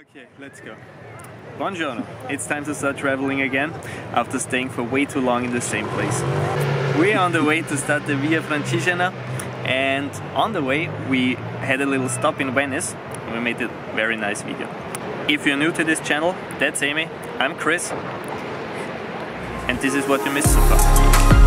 Okay, let's go. Buongiorno, it's time to start traveling again after staying for way too long in the same place. We are on the way to start the Via Francigena, and on the way we had a little stop in Venice and we made a very nice video. If you're new to this channel, that's Amy, I'm Chris, and this is what you missed so far.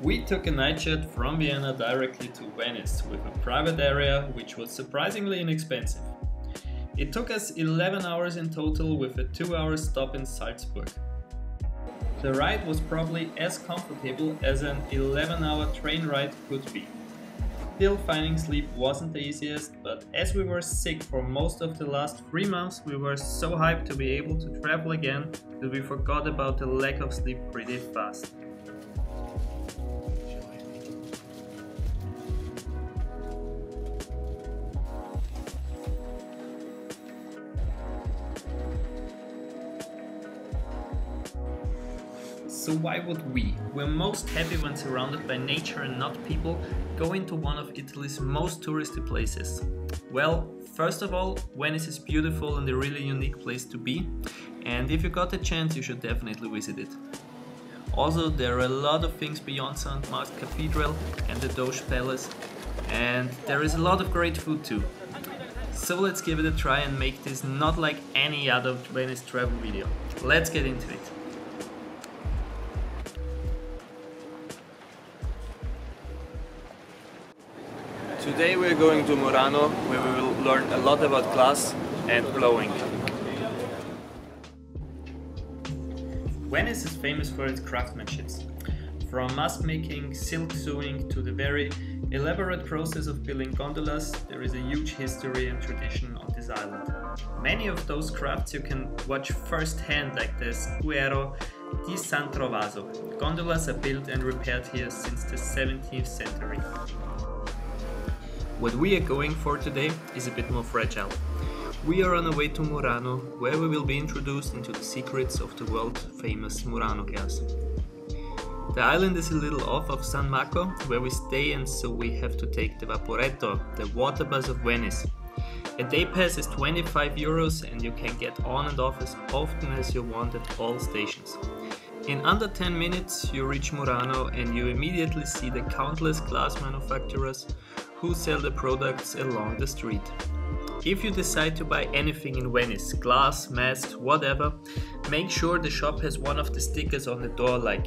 We took a Nightjet from Vienna directly to Venice with a private area, which was surprisingly inexpensive. It took us 11 hours in total with a 2-hour stop in Salzburg. The ride was probably as comfortable as an 11-hour train ride could be. Still, finding sleep wasn't the easiest, but as we were sick for most of the last 3 months, we were so hyped to be able to travel again that we forgot about the lack of sleep pretty fast. So why would we, we're most happy when surrounded by nature and not people, go into one of Italy's most touristy places? Well, first of all, Venice is beautiful and a really unique place to be, and if you got the chance you should definitely visit it. Also, there are a lot of things beyond St. Mark's Cathedral and the Doge Palace, and there is a lot of great food too. So let's give it a try and make this not like any other Venice travel video. Let's get into it. Today we are going to Murano, where we will learn a lot about glass and blowing. Venice is famous for its craftsmanship. From mask making, silk sewing to the very elaborate process of building gondolas, there is a huge history and tradition on this island. Many of those crafts you can watch firsthand, like the Squero di San Trovaso. Gondolas are built and repaired here since the 17th century. What we are going for today is a bit more fragile. We are on our way to Murano, where we will be introduced into the secrets of the world-famous Murano glass. The island is a little off of San Marco, where we stay, and so we have to take the Vaporetto, the water bus of Venice. A day pass is 25 euros and you can get on and off as often as you want at all stations. In under 10 minutes you reach Murano and you immediately see the countless glass manufacturers who sell the products along the street. If you decide to buy anything in Venice, glass, masks, whatever, make sure the shop has one of the stickers on the door, like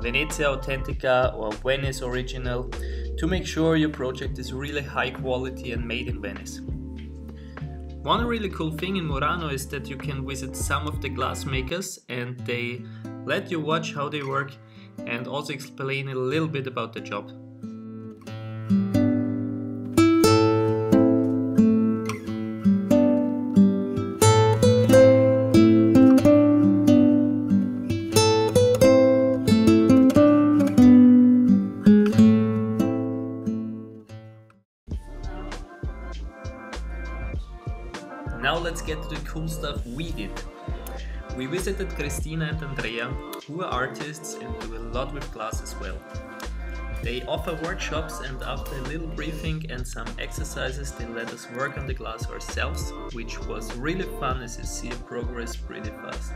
Venezia Authentica or Venice Original, to make sure your project is really high quality and made in Venice. One really cool thing in Murano is that you can visit some of the glass makers and they let you watch how they work and also explain a little bit about the job. Now let's get to the cool stuff we did. We visited Christina and Andrea, who are artists and do a lot with glass as well. They offer workshops, and after a little briefing and some exercises they let us work on the glass ourselves, which was really fun as you see progress pretty fast.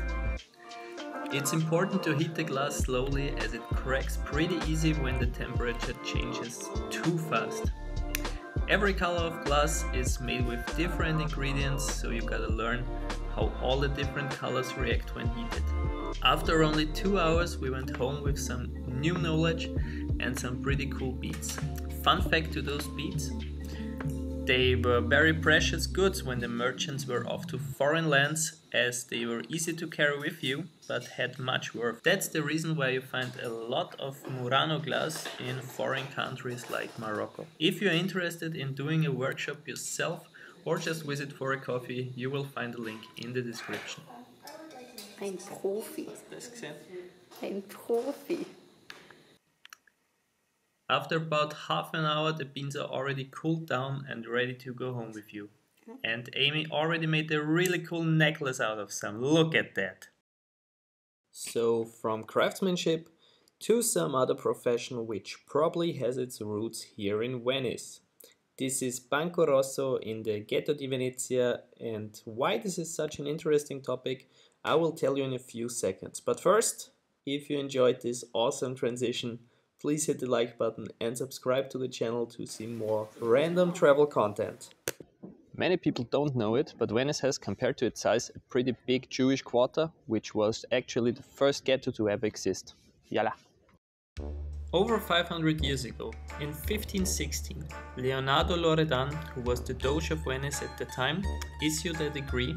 It's important to heat the glass slowly as it cracks pretty easy when the temperature changes too fast. Every color of glass is made with different ingredients, so you gotta learn how all the different colors react when heated. After only 2 hours we went home with some new knowledge and some pretty cool beads. Fun fact to those beads: they were very precious goods when the merchants were off to foreign lands, as they were easy to carry with you but had much worth. That's the reason why you find a lot of Murano glass in foreign countries like Morocco. If you're interested in doing a workshop yourself or just visit for a coffee, you will find the link in the description. Ein Profi. Hast du das gesehen? Ein Profi. After about half an hour, the beans are already cooled down and ready to go home with you. And Amy already made a really cool necklace out of some. Look at that! So, from craftsmanship to some other profession which probably has its roots here in Venice. This is Banco Rosso in the Ghetto di Venezia, and why this is such an interesting topic I will tell you in a few seconds. But first, if you enjoyed this awesome transition, please hit the like button and subscribe to the channel to see more random travel content. Many people don't know it, but Venice has, compared to its size, a pretty big Jewish quarter, which was actually the first ghetto to ever exist. Yalla! Over 500 years ago, in 1516, Leonardo Loredan, who was the Doge of Venice at the time, issued a decree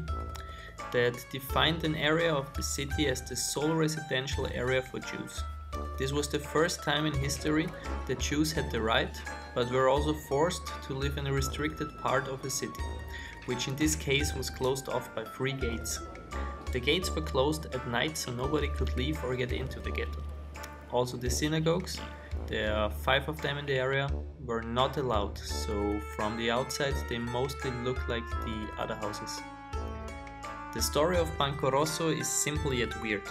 that defined an area of the city as the sole residential area for Jews. This was the first time in history that Jews had the right, but were also forced to live in a restricted part of the city, which in this case was closed off by three gates. The gates were closed at night so nobody could leave or get into the ghetto. Also the synagogues, there are 5 of them in the area, were not allowed, so from the outside they mostly look like the other houses. The story of Banco Rosso is simple yet weird.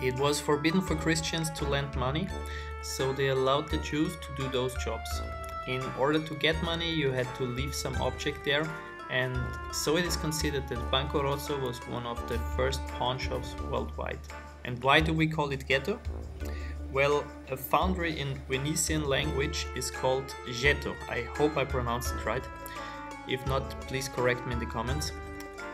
It was forbidden for Christians to lend money, so they allowed the Jews to do those jobs. In order to get money, you had to leave some object there, and so it is considered that Banco Rosso was one of the first pawn shops worldwide. And why do we call it ghetto? Well, a foundry in Venetian language is called ghetto. I hope I pronounced it right. If not, please correct me in the comments.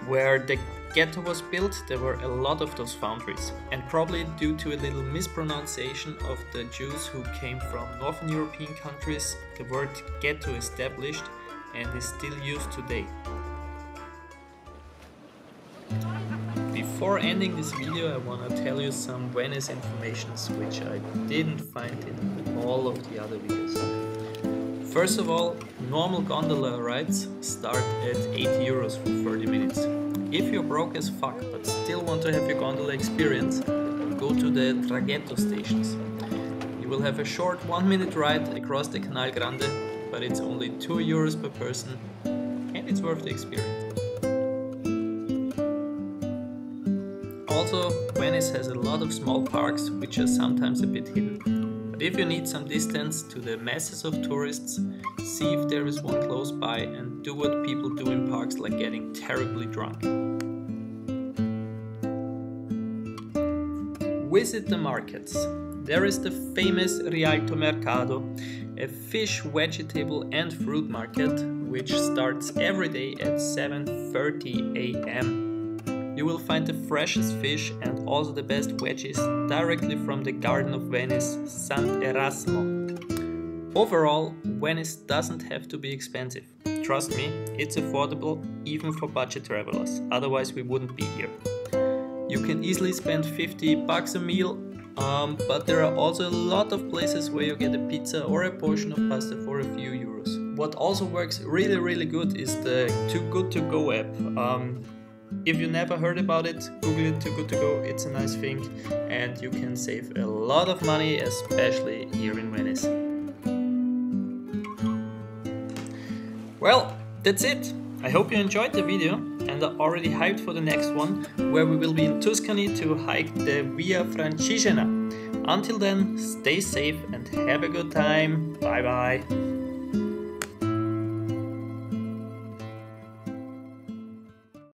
Where the ghetto was built, there were a lot of those foundries, and probably due to a little mispronunciation of the Jews who came from Northern European countries, the word ghetto established and is still used today. Before ending this video, I wanna tell you some Venice informations which I didn't find in all of the other videos. First of all, normal gondola rides start at 8 euros for 30 minutes. If you're broke as fuck but still want to have your gondola experience, go to the traghetto stations. You will have a short 1-minute ride across the Canal Grande, but it's only 2 euros per person and it's worth the experience. Also, Venice has a lot of small parks which are sometimes a bit hidden. But if you need some distance to the masses of tourists, see if there is one close by and do what people do in parks like getting terribly drunk. Visit the markets. There is the famous Rialto Mercato, a fish, vegetable and fruit market which starts every day at 7:30 a.m. You will find the freshest fish and also the best veggies directly from the garden of Venice, San Erasmo. Overall, Venice doesn't have to be expensive. Trust me, it's affordable even for budget travelers, otherwise we wouldn't be here. You can easily spend 50 bucks a meal, but there are also a lot of places where you get a pizza or a portion of pasta for a few euros. What also works really good is the Too Good To Go app. If you never heard about it, Google it, Too Good To Go, it's a nice thing and you can save a lot of money, especially here in Venice. Well, that's it! I hope you enjoyed the video and are already hyped for the next one, where we will be in Tuscany to hike the Via Francigena. Until then, stay safe and have a good time. Bye bye!